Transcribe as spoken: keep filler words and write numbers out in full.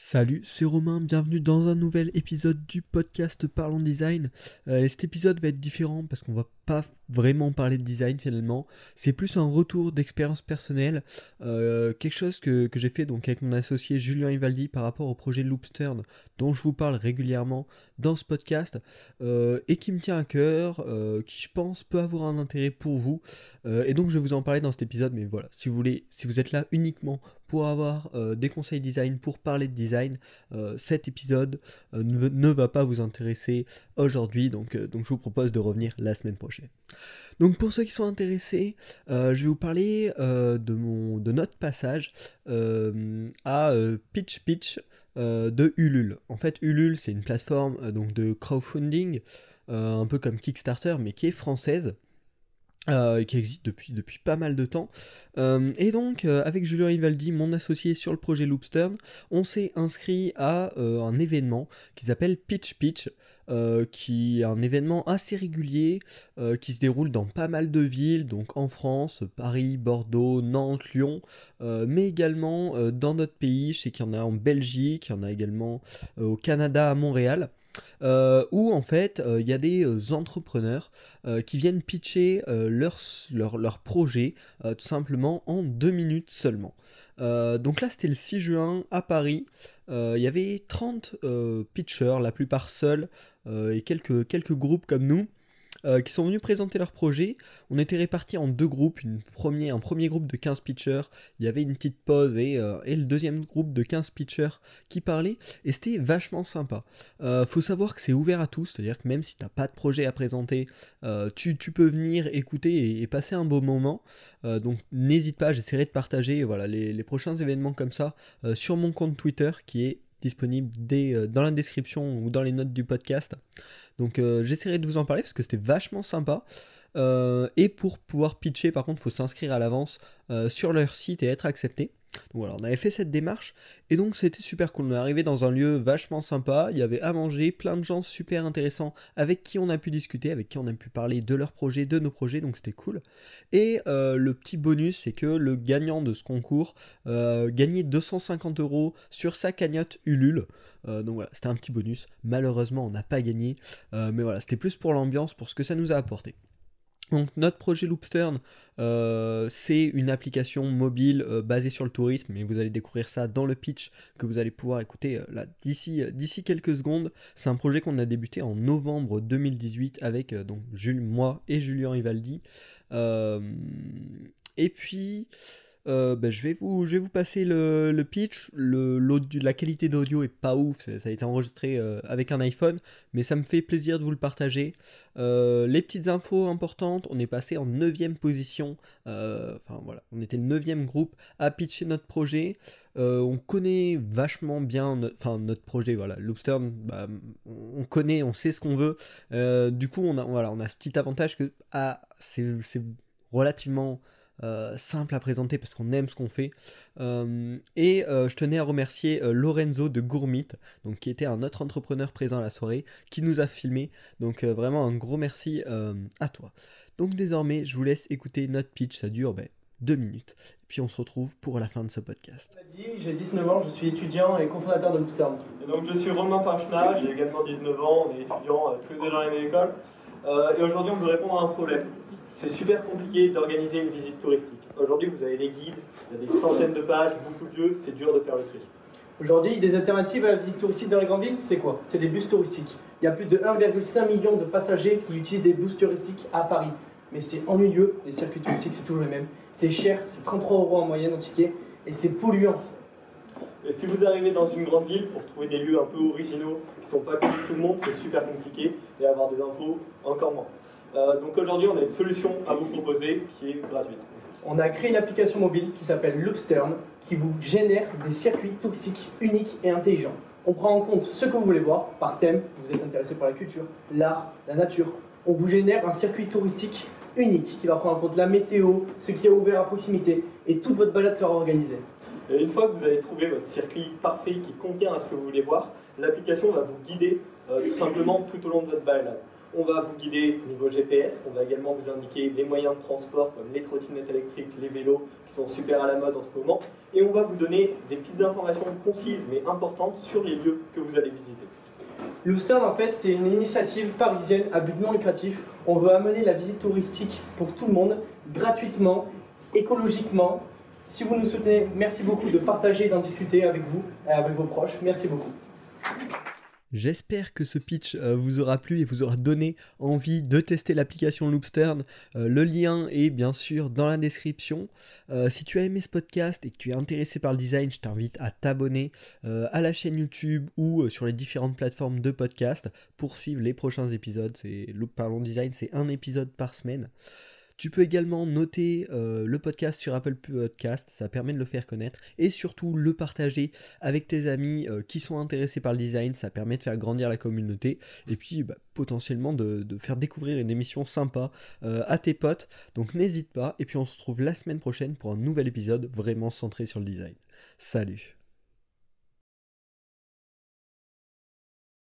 Salut, c'est Romain, bienvenue dans un nouvel épisode du podcast Parlons Design. Euh, cet épisode va être différent parce qu'on va pas vraiment parler de design finalement. C'est plus un retour d'expérience personnelle, euh, quelque chose que, que j'ai fait donc avec mon associé Julien Ivaldi par rapport au projet Loopstern dont je vous parle régulièrement dans ce podcast euh, et qui me tient à cœur, euh, qui je pense peut avoir un intérêt pour vous. Euh, et donc je vais vous en parler dans cet épisode, mais voilà, si vous voulez, si vous êtes là uniquement pour avoir euh, des conseils design, pour parler de design, euh, cet épisode euh, ne, ne va pas vous intéresser aujourd'hui, donc, euh, donc je vous propose de revenir la semaine prochaine. Donc pour ceux qui sont intéressés, euh, je vais vous parler euh, de, mon, de notre passage euh, à euh, Pitch Pitch euh, de Ulule. En fait, Ulule, c'est une plateforme euh, donc de crowdfunding, euh, un peu comme Kickstarter, mais qui est française. Euh, qui existe depuis, depuis pas mal de temps. Euh, et donc, euh, avec Julien Ivaldi, mon associé sur le projet Loopstern, on s'est inscrit à euh, un événement qui s'appelle Pitch Pitch, euh, qui est un événement assez régulier, euh, qui se déroule dans pas mal de villes, donc en France, Paris, Bordeaux, Nantes, Lyon, euh, mais également euh, dans d'autres pays. Je sais qu'il y en a en Belgique, il y en a également euh, au Canada, à Montréal. Euh, où en fait il euh, y a des euh, entrepreneurs euh, qui viennent pitcher euh, leur, leur, leur projet euh, tout simplement en deux minutes seulement. Euh, donc là c'était le six juin à Paris, il euh, y avait trente euh, pitchers, la plupart seuls euh, et quelques, quelques groupes comme nous. Euh, qui sont venus présenter leur projet. On était répartis en deux groupes, une premier, un premier groupe de quinze pitchers, il y avait une petite pause et, euh, et le deuxième groupe de quinze pitchers qui parlaient, et c'était vachement sympa. Euh, faut savoir que c'est ouvert à tous, c'est-à-dire que même si t'as pas de projet à présenter, euh, tu, tu peux venir écouter et, et passer un beau moment, euh, donc n'hésite pas, j'essaierai de partager voilà, les, les prochains événements comme ça euh, sur mon compte Twitter qui est disponible dès, euh, dans la description ou dans les notes du podcast. Donc euh, j'essaierai de vous en parler parce que c'était vachement sympa. Euh, et pour pouvoir pitcher, par contre, il faut s'inscrire à l'avance euh, sur leur site et être accepté. Donc voilà, on avait fait cette démarche et donc c'était super cool. On est arrivé dans un lieu vachement sympa, il y avait à manger, plein de gens super intéressants avec qui on a pu discuter, avec qui on a pu parler de leurs projets, de nos projets, donc c'était cool. Et euh, le petit bonus, c'est que le gagnant de ce concours euh, gagnait deux cent cinquante euros sur sa cagnotte Ulule. Euh, donc voilà, c'était un petit bonus. Malheureusement, on n'a pas gagné, euh, mais voilà, c'était plus pour l'ambiance, pour ce que ça nous a apporté. Donc notre projet Loopstern, euh, c'est une application mobile euh, basée sur le tourisme, et vous allez découvrir ça dans le pitch que vous allez pouvoir écouter euh, là d'ici euh, d'ici quelques secondes. C'est un projet qu'on a débuté en novembre deux mille dix-huit avec euh, donc Jules, moi et Julien Ivaldi. Euh, et puis Euh, ben, je, vais vous, je vais vous passer le, le pitch. Le, la qualité d'audio est pas ouf, ça, ça a été enregistré euh, avec un iPhone, mais ça me fait plaisir de vous le partager. Euh, les petites infos importantes, on est passé en neuvième position, euh, enfin voilà, on était le neuvième groupe à pitcher notre projet. Euh, on connaît vachement bien no- enfin, notre projet, voilà, Loopstern, bah, on connaît, on sait ce qu'on veut. Euh, du coup, on a, voilà, on a ce petit avantage que ah, c'est, c'est relativement... Euh, simple à présenter parce qu'on aime ce qu'on fait euh, et euh, je tenais à remercier euh, Lorenzo de Gourmit, donc qui était un autre entrepreneur présent à la soirée qui nous a filmé, donc euh, vraiment un gros merci euh, à toi. Donc désormais je vous laisse écouter notre pitch, ça dure ben, deux minutes et puis on se retrouve pour la fin de ce podcast. J'ai dix-neuf ans, je suis étudiant et cofondateur de Loopstern. Et donc je suis Romain Parcheta, j'ai également dix-neuf ans, on est étudiants euh, tous les deux dans la même école euh, et aujourd'hui on veut répondre à un problème. C'est super compliqué d'organiser une visite touristique. Aujourd'hui, vous avez les guides, il y a des centaines de pages, beaucoup de lieux, c'est dur de faire le tri. Aujourd'hui, des alternatives à la visite touristique dans les grandes villes, c'est quoi? C'est les bus touristiques. Il y a plus de un virgule cinq million de passagers qui utilisent des bus touristiques à Paris. Mais c'est ennuyeux, les circuits touristiques, c'est toujours les mêmes. C'est cher, c'est trente-trois euros en moyenne en ticket, et c'est polluant. Et si vous arrivez dans une grande ville pour trouver des lieux un peu originaux, qui ne sont pas connus de tout le monde, c'est super compliqué, et avoir des infos encore moins. Euh, donc aujourd'hui, on a une solution à vous proposer qui est gratuite. On a créé une application mobile qui s'appelle Loopstern qui vous génère des circuits touristiques uniques et intelligents. On prend en compte ce que vous voulez voir par thème, vous êtes intéressé par la culture, l'art, la nature. On vous génère un circuit touristique unique qui va prendre en compte la météo, ce qui est ouvert à proximité et toute votre balade sera organisée. Et une fois que vous avez trouvé votre circuit parfait qui contient à ce que vous voulez voir, l'application va vous guider euh, tout simplement tout au long de votre balade. On va vous guider au niveau G P S, on va également vous indiquer les moyens de transport comme les trottinettes électriques, les vélos qui sont super à la mode en ce moment, et on va vous donner des petites informations concises mais importantes sur les lieux que vous allez visiter. Loopstern, en fait, c'est une initiative parisienne à but non lucratif. On veut amener la visite touristique pour tout le monde, gratuitement, écologiquement. Si vous nous soutenez, merci beaucoup de partager et d'en discuter avec vous, avec vos proches. Merci beaucoup. J'espère que ce pitch vous aura plu et vous aura donné envie de tester l'application Loopstern. Le lien est bien sûr dans la description. Si tu as aimé ce podcast et que tu es intéressé par le design, je t'invite à t'abonner à la chaîne YouTube ou sur les différentes plateformes de podcast pour suivre les prochains épisodes. C'est Parlons Design, c'est un épisode par semaine. Tu peux également noter euh, le podcast sur Apple Podcast, ça permet de le faire connaître, et surtout le partager avec tes amis euh, qui sont intéressés par le design, ça permet de faire grandir la communauté, et puis bah, potentiellement de, de faire découvrir une émission sympa euh, à tes potes, donc n'hésite pas, et puis on se retrouve la semaine prochaine pour un nouvel épisode vraiment centré sur le design. Salut!